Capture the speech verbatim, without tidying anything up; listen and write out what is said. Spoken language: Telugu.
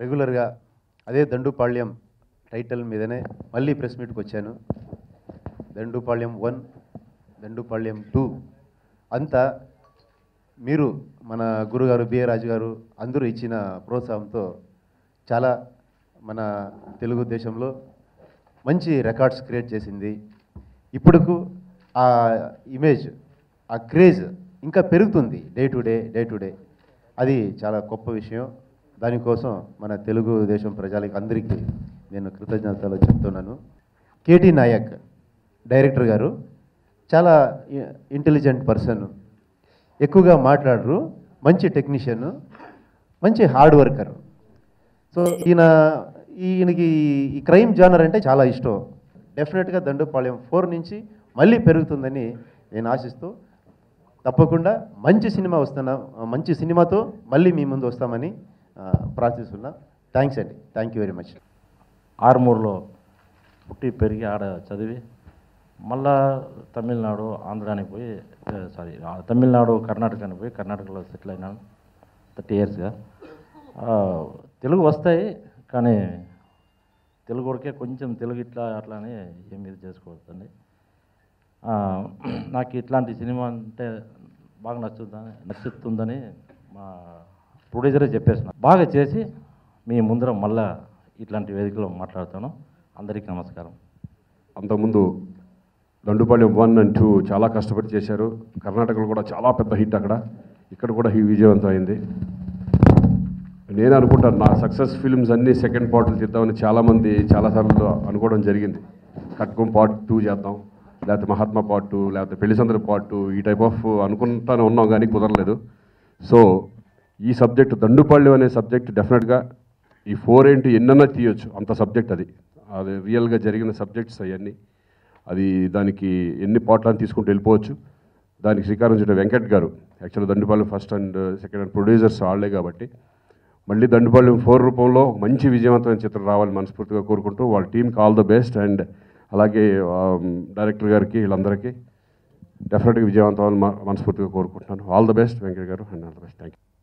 రెగ్యులర్గా అదే దండుపాళ్యం టైటిల్ మీదనే మళ్ళీ ప్రెస్ మీట్కి వచ్చాను. దండుపాళ్యం వన్, దండుపాళ్యం టూ అంతా మీరు మన గురుగారు బిఏ రాజు గారు అందరూ ఇచ్చిన ప్రోత్సాహంతో చాలా మన తెలుగుదేశంలో మంచి రికార్డ్స్ క్రియేట్ చేసింది. ఇప్పుడుకు ఆ ఇమేజ్, ఆ క్రేజ్ ఇంకా పెరుగుతుంది day to day day to day. అది చాలా గొప్ప విషయం. దానికోసం మన తెలుగుదేశం ప్రజలకు అందరికీ నేను కృతజ్ఞతలు చెప్తున్నాను. కేటీ నాయక్ డైరెక్టర్ గారు చాలా ఇంటెలిజెంట్ పర్సన్, ఎక్కువగా మాట్లాడరు, మంచి టెక్నీషియన్, మంచి హార్డ్ వర్కర్. సో ఈయన ఈయనకి ఈ క్రైమ్ జానర్ అంటే చాలా ఇష్టం. డెఫినెట్గా దండుపాళ్యం ఫోర్ నుంచి మళ్ళీ పెరుగుతుందని నేను ఆశిస్తూ తప్పకుండా మంచి సినిమా వస్తున్నా మంచి సినిమాతో మళ్ళీ మీ ముందు వస్తామని ప్రార్థిస్తున్నా. థ్యాంక్స్ అండి, థ్యాంక్ యూ వెరీ మచ్. ఆర్మూర్లో పుట్టి పెరిగి ఆడ చదివి మళ్ళా తమిళనాడు ఆంధ్రానికి పోయి సారీ తమిళనాడు కర్ణాటకానికి పోయి కర్ణాటకలో సెటిల్ అయినాను. థర్టీ ఇయర్స్గా తెలుగు వస్తాయి, కానీ తెలుగు వరకే కొంచెం తెలుగు ఇట్లా అట్లా అని ఏమి ఇది చేసుకోవద్దండి. నాకు ఇట్లాంటి సినిమా అంటే బాగా నచ్చుతుందని నచ్చుతుందని మా ప్రొడ్యూసరే చెప్పేసిన బాగా చేసి మీ ముందర మళ్ళా ఇట్లాంటి వేదికలో మాట్లాడుతాను. అందరికీ నమస్కారం. అంతకుముందు దండుపాళ్యం వన్ అండ్ టూ చాలా కష్టపడి చేశారు. కర్ణాటకలో కూడా చాలా పెద్ద హిట్, అక్కడ ఇక్కడ కూడా ఈ విజయవంతం అయింది. నేను అనుకుంటాను నా సక్సెస్ ఫిల్మ్స్ అన్నీ సెకండ్ పార్ట్లు చేద్దామని చాలామంది చాలాసార్లు అనుకోవడం జరిగింది. కట్కం పార్ట్ టూ చేద్దాం, లేకపోతే మహాత్మా పార్ట్ టూ, లేకపోతే పెళ్లిసందరి పార్ట్ టూ, ఈ టైప్ ఆఫ్ అనుకుంటానే ఉన్నాం, కానీ కుదరలేదు. సో ఈ సబ్జెక్ట్ దండుపాళ్యం అనే సబ్జెక్ట్ డెఫినెట్గా ఈ ఫోర్ ఏంటి ఎన్నన్నా తీయొచ్చు, అంత సబ్జెక్ట్ అది. అది రియల్గా జరిగిన సబ్జెక్ట్స్ అవన్నీ, అది దానికి ఎన్ని పాటలను తీసుకుంటూ వెళ్ళిపోవచ్చు. దానికి శ్రీకారం చుట్టే వెంకట్ గారు యాక్చువల్గా Dandupalyam first and second and producers వాళ్ళే కాబట్టి మళ్ళీ దండుపాళ్యం ఫోర్ రూపంలో మంచి విజయవంతమైన చిత్రం రావాలని మనస్ఫూర్తిగా కోరుకుంటూ వాళ్ళ టీమ్కి ఆల్ ద బెస్ట్. అండ్ అలాగే డైరెక్టర్ గారికి వీళ్ళందరికీ డెఫినెట్గా విజయవంతం మనస్ఫూర్తిగా కోరుకుంటున్నాను. ఆల్ ద బెస్ట్ వెంకట్ గారు, and all the best. Thank you.